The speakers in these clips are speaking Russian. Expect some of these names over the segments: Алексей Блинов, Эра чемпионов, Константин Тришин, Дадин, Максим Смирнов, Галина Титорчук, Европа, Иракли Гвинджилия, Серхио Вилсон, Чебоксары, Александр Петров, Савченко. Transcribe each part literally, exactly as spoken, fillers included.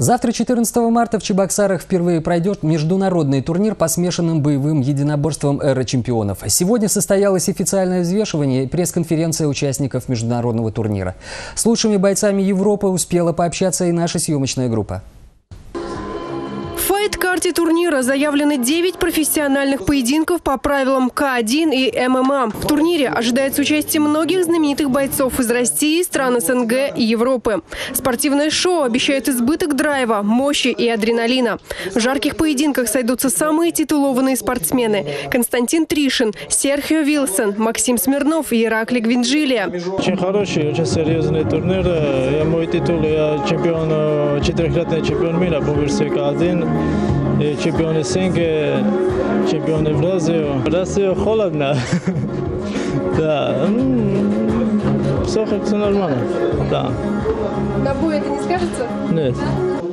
Завтра, четырнадцатого марта, в Чебоксарах впервые пройдет международный турнир по смешанным боевым единоборствам «Эра чемпионов». Сегодня состоялось официальное взвешивание и пресс-конференция участников международного турнира. С лучшими бойцами Европы успела пообщаться и наша съемочная группа. В карте турнира заявлены девять профессиональных поединков по правилам ка один и эм эм а. В турнире ожидается участие многих знаменитых бойцов из России, стран СНГ и Европы. Спортивное шоу обещает избыток драйва, мощи и адреналина. В жарких поединках сойдутся самые титулованные спортсмены: Константин Тришин, Серхио Вилсон, Максим Смирнов и Иракли Гвинджилия. Очень хороший, очень серьезный турнир. Я мой титул, я чемпион, четырехкратный чемпион мира по версии ка один. И чемпионы Синги, чемпионы в России. В России холодно. Да. Все как-то нормально. Да. На бой это не скажется? Нет.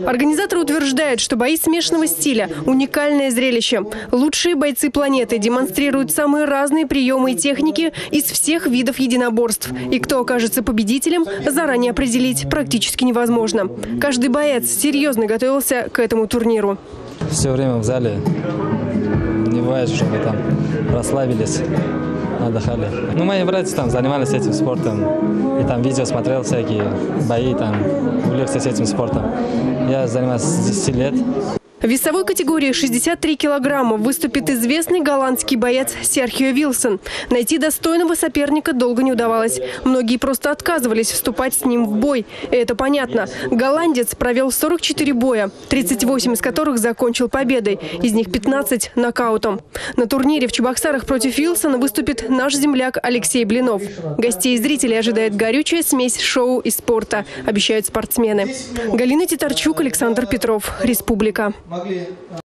Организаторы утверждают, что бои смешанного стиля – уникальное зрелище. Лучшие бойцы планеты демонстрируют самые разные приемы и техники из всех видов единоборств. И кто окажется победителем, заранее определить практически невозможно. Каждый боец серьезно готовился к этому турниру. Все время в зале. Не бывает, что мы там расслабились, отдыхали. Ну, мои братья там занимались этим спортом. И там видео смотрел всякие бои, там увлекся этим спортом. Я занимаюсь с десяти лет. В весовой категории шестьдесят три килограмма выступит известный голландский боец Серхио Вилсон. Найти достойного соперника долго не удавалось. Многие просто отказывались вступать с ним в бой. И это понятно. Голландец провел сорок четыре боя, тридцать восемь из которых закончил победой. Из них пятнадцать – нокаутом. На турнире в Чебоксарах против Вилсона выступит наш земляк Алексей Блинов. Гостей и зрителей ожидает горючая смесь шоу и спорта, обещают спортсмены. Галина Титорчук, Александр Петров. Республика. Могли...